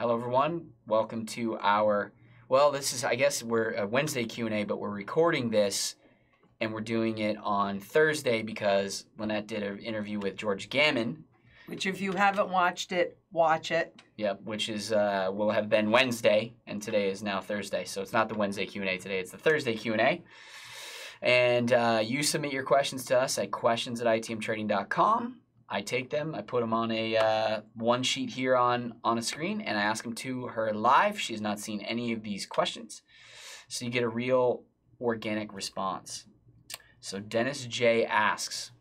Hello, everyone. Welcome to our, well, this is, I guess we're a Wednesday Q&A, but we're recording this and we're doing it on Thursday because Lynette did an interview with George Gammon. Which if you haven't watched it, watch it. Yep, which is, will have been Wednesday, and today is now Thursday. So it's not the Wednesday Q&A today, it's the Thursday Q&A. And you submit your questions to us at questions@itmtrading.com. I take them, I put them on a one sheet here on a screen, and I ask them to her live. She has not seen any of these questions. So you get a real organic response. So Dennis J. asks,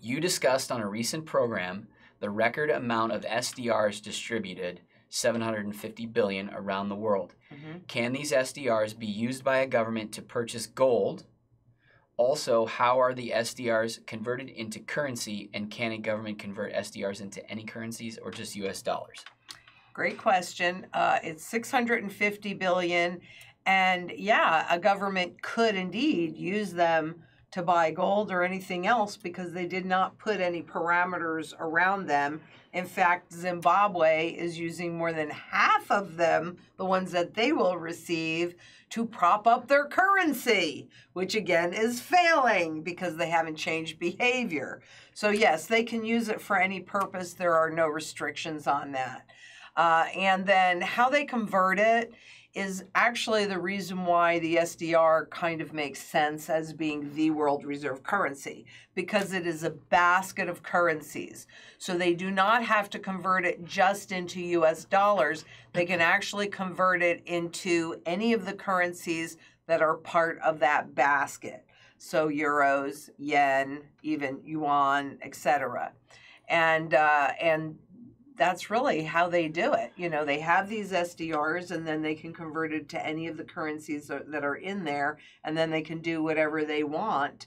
you discussed on a recent program the record amount of SDRs distributed, 750 billion around the world. Can these SDRs be used by a government to purchase gold? Also, how are the SDRs converted into currency, and can a government convert SDRs into any currencies or just U.S. dollars? Great question. It's 650 billion, and yeah, a government could indeed use them to buy gold or anything else because they did not put any parameters around them. In fact, Zimbabwe is using more than half of them, the ones that they will receive, to prop up their currency, which again is failing because they haven't changed behavior. So yes, they can use it for any purpose. There are no restrictions on that. And then how they convert it is actually the reason why the SDR kind of makes sense as being the world reserve currency, because it is a basket of currencies. So they do not have to convert it just into US dollars. They can actually convert it into any of the currencies that are part of that basket. So euros, yen, even yuan, etc. And that's really how they do it. You know, they have these SDRs and then they can convert it to any of the currencies that are in there, and then they can do whatever they want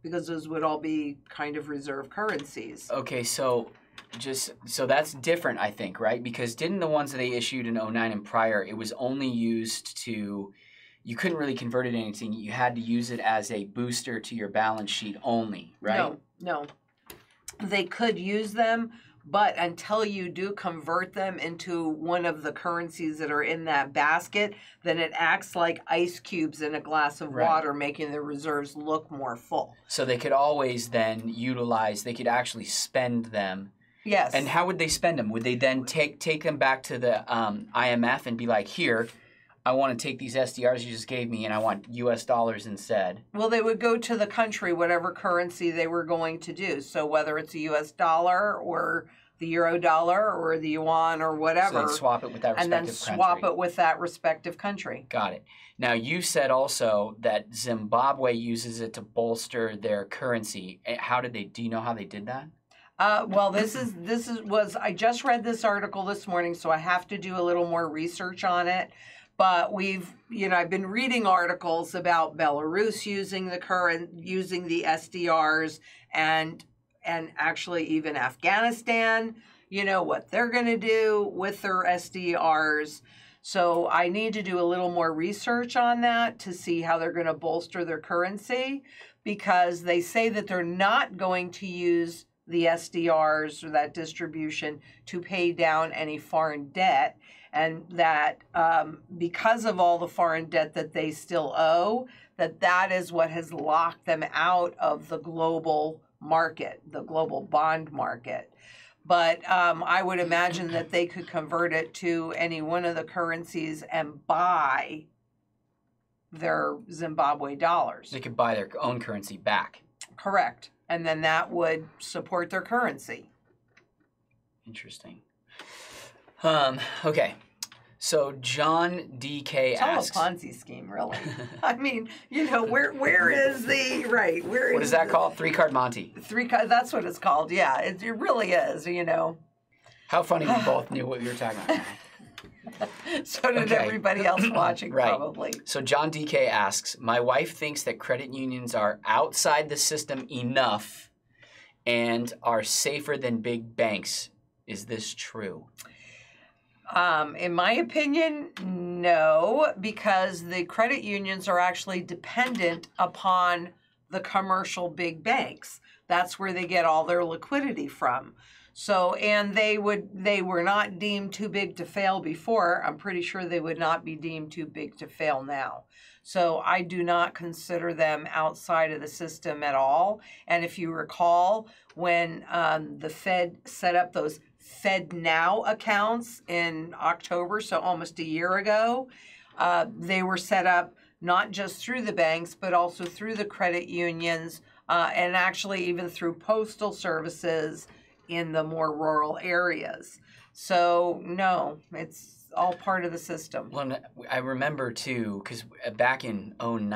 because those would all be kind of reserve currencies. Okay, so just so that's different, I think, right? Because didn't the ones that they issued in 09 and prior, it was only used to, you couldn't really convert it to anything. You had to use it as a booster to your balance sheet only, right? No. They could use them, but until you do convert them into one of the currencies that are in that basket, then it acts like ice cubes in a glass of water, making the reserves look more full. So they could always then utilize, they could actually spend them. Yes. And how would they spend them? Would they then take them back to the IMF and be like, here, I want to take these SDRs you just gave me and I want U.S. dollars instead? Well, they would go to the country, whatever currency they were going to do. So whether it's a U.S. dollar or the euro dollar or the yuan or whatever. So they'd swap it with that respective country. And then swap it with that respective country. Got it. Now, you said also that Zimbabwe uses it to bolster their currency. How did they, do you know how they did that? Well, this was, I just read this article this morning, so I have to do a little more research on it. But we've, you know, I've been reading articles about Belarus using the SDRs, and actually even Afghanistan, you know, what they're going to do with their SDRs. So I need to do a little more research on that to see how they're going to bolster their currency, because they say that they're not going to use the SDRs or that distribution to pay down any foreign debt. And that because of all the foreign debt that they still owe, that is what has locked them out of the global market, the global bond market. But I would imagine that they could convert it to any one of the currencies and buy their Zimbabwe dollars. They could buy their own currency back. Correct. And then that would support their currency. Interesting. Okay, so John D.K. asks. It's all a Ponzi scheme, really. I mean, you know, where is the, right, where is what is that called? Three-card Monty. Three-card, that's what it's called, yeah. It really is, you know. How funny we both knew what we were talking about. So did everybody else watching, probably. So John D.K. asks, my wife thinks that credit unions are outside the system enough and are safer than big banks. Is this true? In my opinion, no, because the credit unions are actually dependent upon the commercial big banks. That's where they get all their liquidity from. So, and they were not deemed too big to fail before. I'm pretty sure they would not be deemed too big to fail now. So I do not consider them outside of the system at all. And if you recall, when the Fed set up those FedNow accounts in October, so almost a year ago, they were set up not just through the banks, but also through the credit unions, and actually even through postal services in the more rural areas. So no, it's all part of the system. Well, I remember too, because back in 08, 09,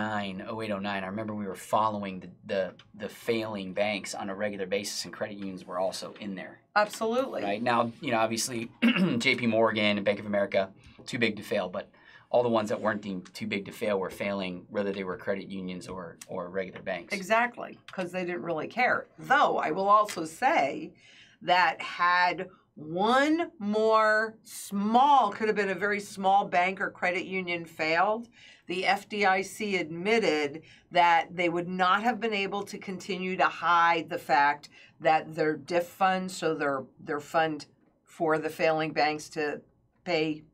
I remember we were following the failing banks on a regular basis, and credit unions were also in there. Absolutely. Right now, you know, obviously JP Morgan and Bank of America, too big to fail, but all the ones that weren't too big to fail were failing, whether they were credit unions or regular banks. Exactly, because they didn't really care. Though, I will also say that had one more small, could have been a very small bank or credit union failed, the FDIC admitted that they would not have been able to continue to hide the fact that their DIF fund, so their fund for the failing banks to pay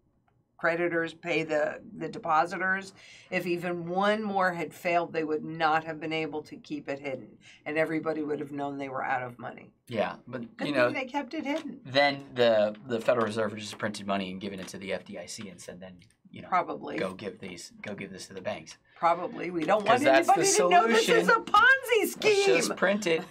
creditors, pay the depositors, if even one more had failed, they would not have been able to keep it hidden, and everybody would have known they were out of money. Yeah, but you know, they kept it hidden. Then the Federal Reserve just printed money and given it to the FDIC and said, then, you know, probably go give this to the banks. Probably. We don't want anybody to know this is a Ponzi scheme. Just print it.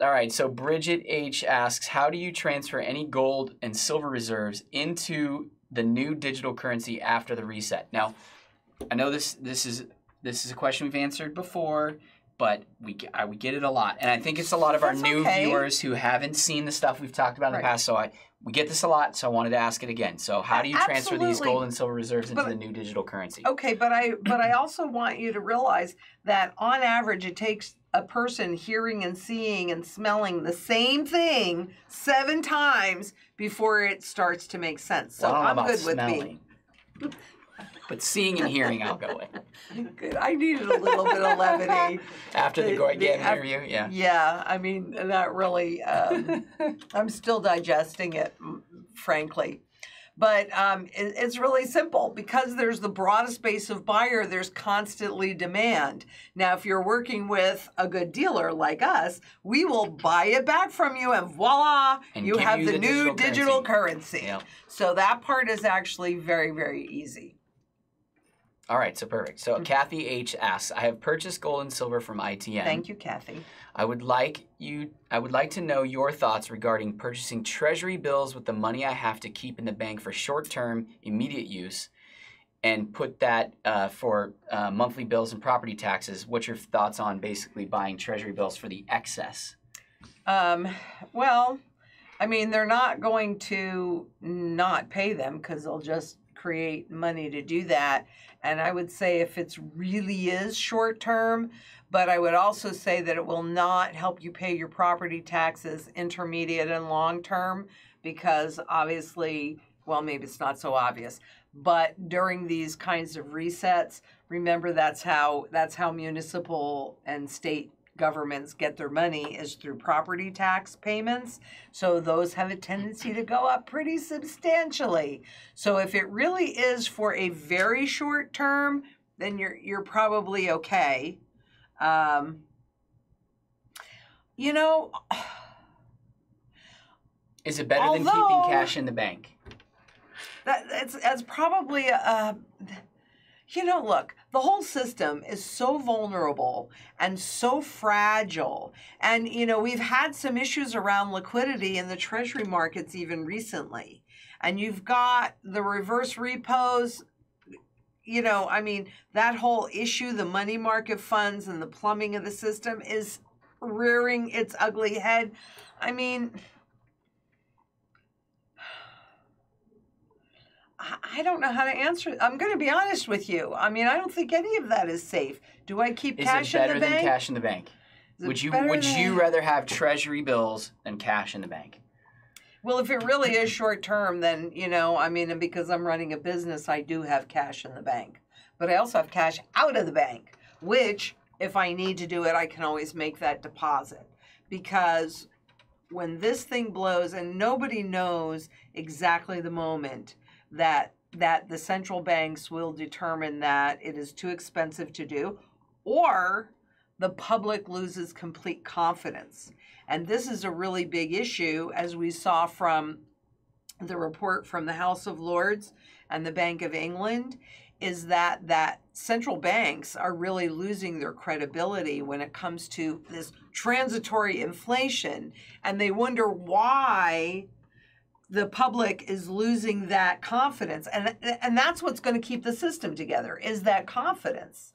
All right, so Bridget H. asks, how do you transfer any gold and silver reserves into the new digital currency after the reset? Now, I know this is a question we've answered before, but we get it a lot, and I think it's a lot of our new viewers who haven't seen the stuff we've talked about in the past. So we get this a lot, so I wanted to ask it again. So how do you transfer these gold and silver reserves into the new digital currency? Okay, but I also want you to realize that on average it takes a person hearing and seeing and smelling the same thing 7 times before it starts to make sense. So I'm good with me. But seeing and hearing, I'll go with. Good. I needed a little bit of levity. After the Grow Network interview, yeah. Yeah, I mean, not really. I'm still digesting it, frankly. But it's really simple. Because there's the broadest base of buyer, there's constantly demand. Now, if you're working with a good dealer like us, we will buy it back from you, and voila, you have the new digital currency. Yeah. So that part is actually very, very easy. All right, so perfect. So Kathy H. asks, I have purchased gold and silver from ITM. Thank you, Kathy. I would like to know your thoughts regarding purchasing treasury bills with the money I have to keep in the bank for short-term, immediate use, and put that for monthly bills and property taxes. What's your thoughts on basically buying treasury bills for the excess? Well, I mean, they're not going to not pay them because they'll just create money to do that. And I would say if it's really is short term, but I would also say that it will not help you pay your property taxes intermediate and long term, because obviously, well, maybe it's not so obvious, but during these kinds of resets, remember that's how municipal and state governments get their money, is through property tax payments. So those have a tendency to go up pretty substantially. So if it really is for a very short term, then you're probably okay. You know, is it better than keeping cash in the bank? That's probably a, you know, look, the whole system is so vulnerable and so fragile. And, you know, we've had some issues around liquidity in the treasury markets even recently. And you've got the reverse repos, you know, I mean, that whole issue, the money market funds and the plumbing of the system is rearing its ugly head. I mean, I don't know how to answer. I'm going to be honest with you. I mean, I don't think any of that is safe. Do I keep cash in the bank? Is it better than cash in the bank? Would you rather have treasury bills than cash in the bank? Well, if it really is short term, then, you know, I mean, and because I'm running a business, I do have cash in the bank. But I also have cash out of the bank, which if I need to do it, I can always make that deposit, because when this thing blows, and nobody knows exactly the moment that the central banks will determine that it is too expensive to do, or the public loses complete confidence. And this is a really big issue, as we saw from the report from the House of Lords and the Bank of England, is that central banks are really losing their credibility when it comes to this transitory inflation, and they wonder why the public is losing that confidence. And that's what's going to keep the system together, is that confidence.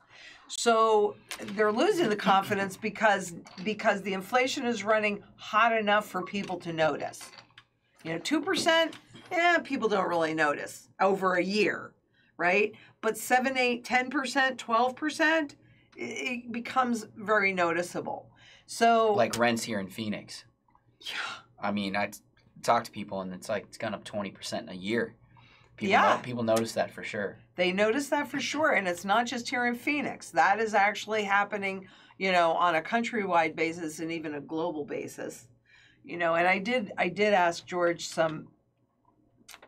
So they're losing the confidence because the inflation is running hot enough for people to notice. You know, 2%, people don't really notice over a year, right? But 7, 8, 10%, 12%, it becomes very noticeable. So like rents here in Phoenix. Yeah. I mean, I talk to people and it's like it's gone up 20% in a year. People, yeah. People notice that for sure. They notice that for sure. And it's not just here in Phoenix. That is actually happening, you know, on a countrywide basis and even a global basis. You know, and I did ask George some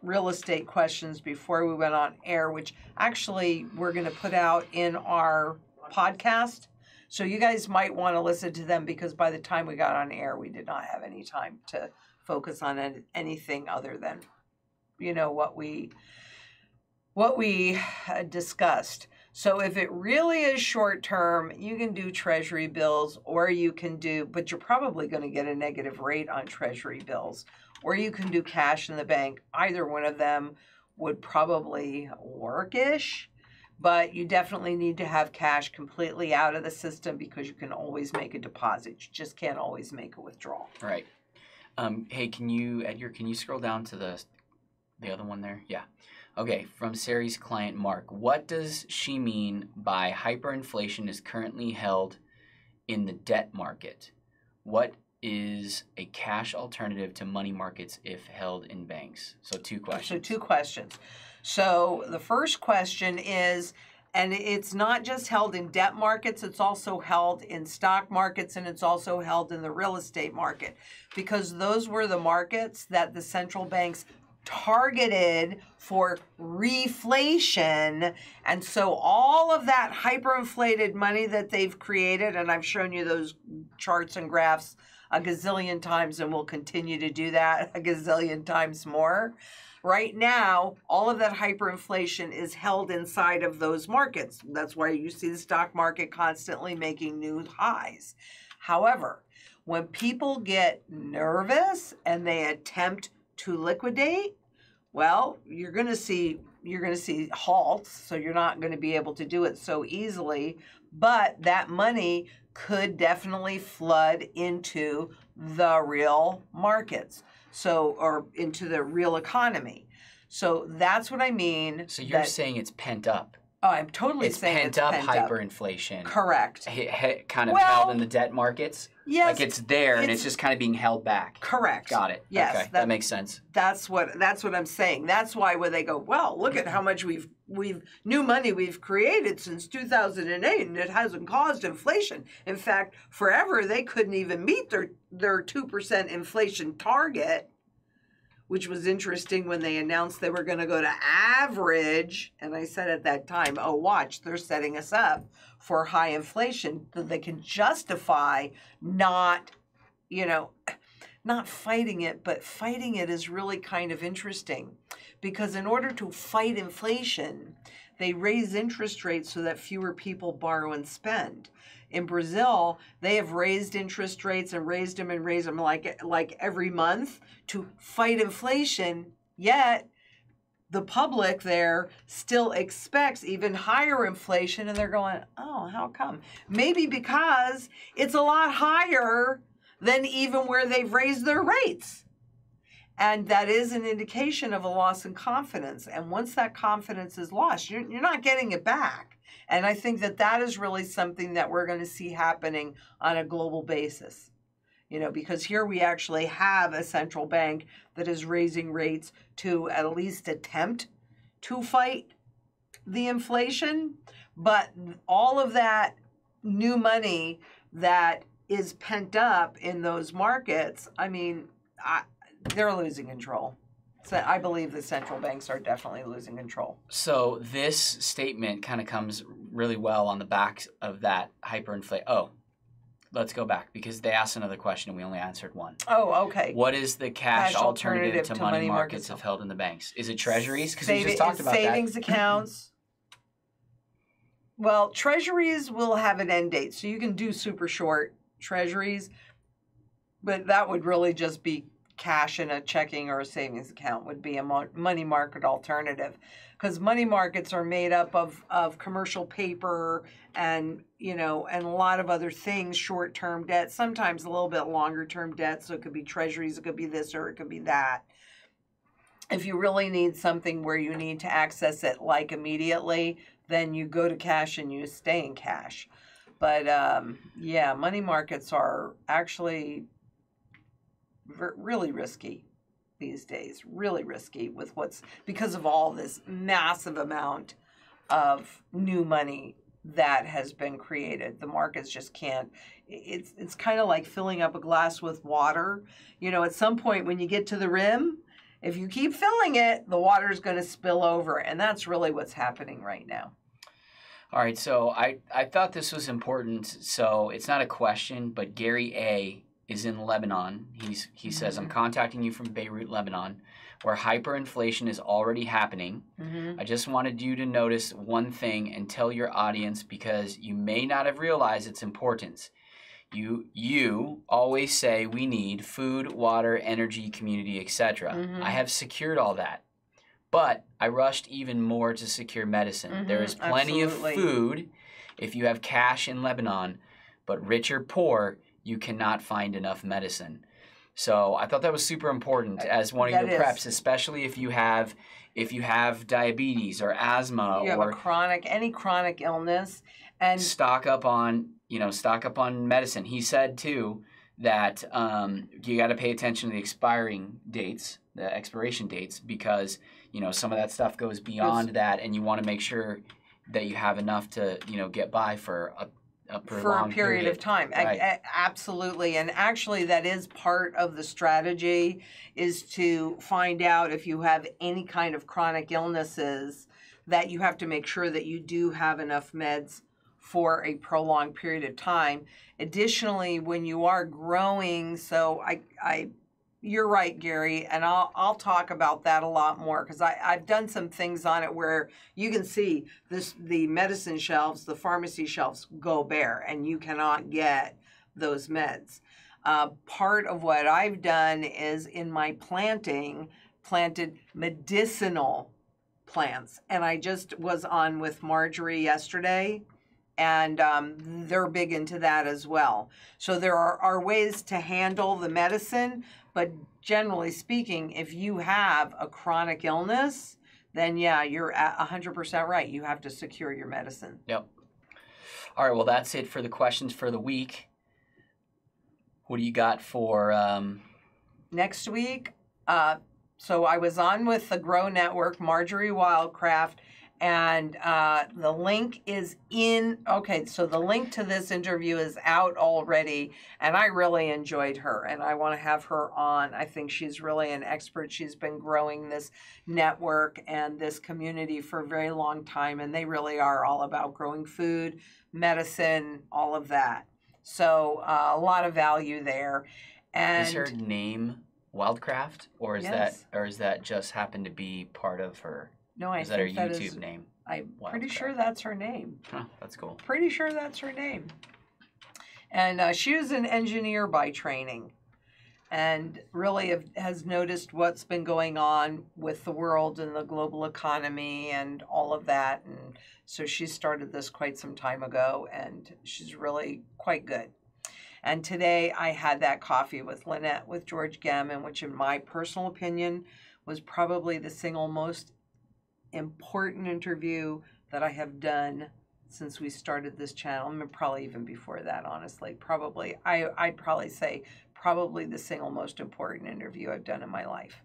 real estate questions before we went on air, which actually we're going to put out in our podcast. So you guys might want to listen to them, because by the time we got on air, we did not have any time to focus on anything other than, you know, what we discussed. So if it really is short term, you can do treasury bills, or you can do, but you're probably going to get a negative rate on treasury bills, or you can do cash in the bank. Either one of them would probably work-ish, but you definitely need to have cash completely out of the system, because you can always make a deposit. You just can't always make a withdrawal. Right. Hey, can you scroll down to the other one there? Yeah. Okay, from Sari's client, Mark. What does she mean by hyperinflation is currently held in the debt market? What is a cash alternative to money markets if held in banks? So two questions. So the first question is, and it's not just held in debt markets, it's also held in stock markets, and it's also held in the real estate market, because those were the markets that the central banks targeted for reflation. And so all of that hyperinflated money that they've created, and I've shown you those charts and graphs a gazillion times, and we'll continue to do that a gazillion times more. Right now, all of that hyperinflation is held inside of those markets. That's why you see the stock market constantly making new highs. However, when people get nervous and they attempt to liquidate, well, you're going to see halts, so you're not going to be able to do it so easily, but that money could definitely flood into the real markets, or into the real economy. So that's what I mean. So you're saying it's pent up. Oh, I'm totally saying it's pent up hyperinflation. Correct. Kind of held in the debt markets. Yes. Like it's there and it's just kind of being held back. Correct. Got it. Yes. Okay. That makes sense. That's what I'm saying. That's why when they go, well, look at how much new money we've created since 2008, and it hasn't caused inflation. In fact, forever they couldn't even meet their 2% inflation target, which was interesting when they announced they were going to go to average. And I said at that time, oh, watch, they're setting us up for high inflation so they can justify not fighting it. But fighting it is really kind of interesting, because in order to fight inflation, they raise interest rates so that fewer people borrow and spend. In Brazil, they have raised interest rates and raised them like every month to fight inflation, yet the public there still expects even higher inflation, and they're going, oh, how come? Maybe because it's a lot higher than even where they've raised their rates. And that is an indication of a loss in confidence. And once that confidence is lost, you're not getting it back. And I think that is really something that we're going to see happening on a global basis, you know, because here we actually have a central bank that is raising rates to at least attempt to fight the inflation. But all of that new money that is pent up in those markets, I mean, they're losing control. So I believe the central banks are definitely losing control. So this statement kind of comes really well on the back of that hyperinflation. Oh, let's go back, because they asked another question and we only answered one. Oh, okay. What is the cash alternative to money markets if held in the banks? Is it treasuries? Because we just talked about savings accounts. Well, treasuries will have an end date, so you can do super short treasuries, but that would really just be cash in a checking or a savings account would be a money market alternative, because money markets are made up of commercial paper and, you know, and a lot of other things, short-term debt, sometimes a little bit longer-term debt, so it could be treasuries, it could be this, or it could be that. If you really need something where you need to access it like immediately, then you go to cash and you stay in cash. But yeah, money markets are actually really risky these days, really risky with what's, because of all this massive amount of new money that has been created. The markets just can't, it's kind of like filling up a glass with water. You know, at some point when you get to the rim, if you keep filling it, the water is going to spill over. And that's really what's happening right now. All right. So I thought this was important. So it's not a question, but Gary A. is in Lebanon. He says, I'm contacting you from Beirut, Lebanon, where hyperinflation is already happening. I just wanted you to notice one thing and tell your audience, because you may not have realized its importance. You always say we need food, water, energy, community, etc. I have secured all that, but I rushed even more to secure medicine. There is plenty of food if you have cash in Lebanon, but rich or poor, you cannot find enough medicine. So I thought that was super important as one of your preps, especially if you have diabetes or asthma, you have or a chronic, any chronic illness, and stock up on, you know, stock up on medicine. He said too that you got to pay attention to the expiring dates, the expiration dates, because you know some of that stuff goes beyond that, and you want to make sure that you have enough to, you know, get by for a period of time. Right. Absolutely. And actually that is part of the strategy, is to find out if you have any kind of chronic illnesses that you have to make sure that you do have enough meds for a prolonged period of time. Additionally, when you are growing, so you're right, Gary, and I'll talk about that a lot more, because I've done some things on it where you can see this, the medicine shelves, the pharmacy shelves go bare, and you cannot get those meds. Part of what I've done is in my planting, planted medicinal plants, and I just was on with Marjorie yesterday, and they're big into that as well. So there are ways to handle the medicine, but generally speaking, if you have a chronic illness, then yeah, you're 100% right. You have to secure your medicine. Yep. All right, well, that's it for the questions for the week. What do you got for next week? So I was on with the Grow Network, Marjorie Wildcraft, and the link is in, okay, so the link to this interview is out already, and I really enjoyed her, and I want to have her on. I think she's really an expert. She's been growing this network and this community for a very long time, and they really are all about growing food, medicine, all of that. So a lot of value there. And is her name Wildcraft, or is that, or is that just happened to be part of her? No, I think that is her YouTube name. I'm pretty sure that's her name. Huh, that's cool. Pretty sure that's her name. And she was an engineer by training, and really has noticed what's been going on with the world and the global economy and all of that. And so she started this quite some time ago, and she's really quite good. And today I had that coffee with Lynette, with George Gammon, which in my personal opinion was probably the single most important interview that I have done since we started this channel. I mean, probably even before that, honestly. Probably, I'd probably say probably the single most important interview I've done in my life.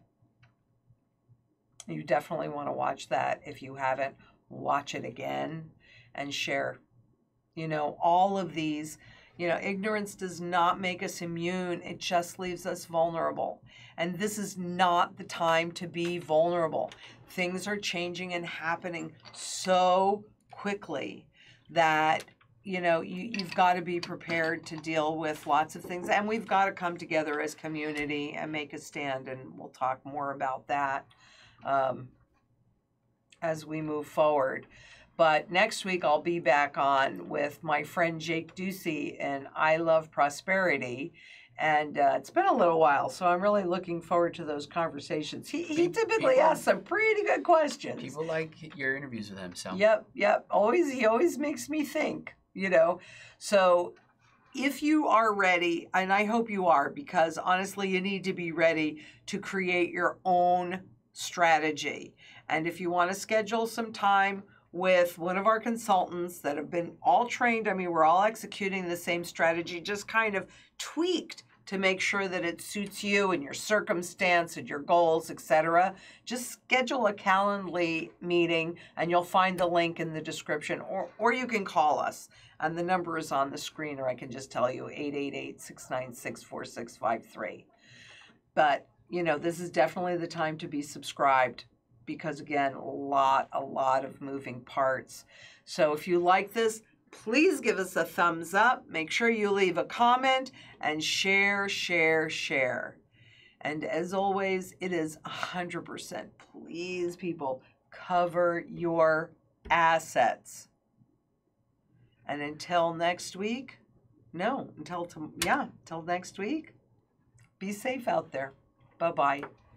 You definitely want to watch that. If you haven't, watch it again and share. you know, all of these. You know, ignorance does not make us immune. It just leaves us vulnerable. And this is not the time to be vulnerable. Things are changing and happening so quickly that, you know, you've got to be prepared to deal with lots of things. And we've got to come together as community and make a stand. And we'll talk more about that as we move forward. But next week, I'll be back on with my friend Jake Ducey and I Love Prosperity. And it's been a little while, so I'm really looking forward to those conversations. He typically asks some pretty good questions. People like your interviews with him, so. Yep, yep. He always makes me think, you know. So if you are ready, and I hope you are, because honestly, you need to be ready to create your own strategy. And if you want to schedule some time with one of our consultants that have been all trained. I mean, we're all executing the same strategy, just kind of tweaked to make sure that it suits you and your circumstance and your goals, etc. Just schedule a Calendly meeting, and you'll find the link in the description, or you can call us, and the number is on the screen, or I can just tell you, 888-696-4653. But, you know, this is definitely the time to be subscribed, because again, a lot of moving parts. So if you like this, please give us a thumbs up. Make sure you leave a comment and share. And as always, it is 100%. Please, people, cover your assets. And until next week, until next week, be safe out there. Bye-bye.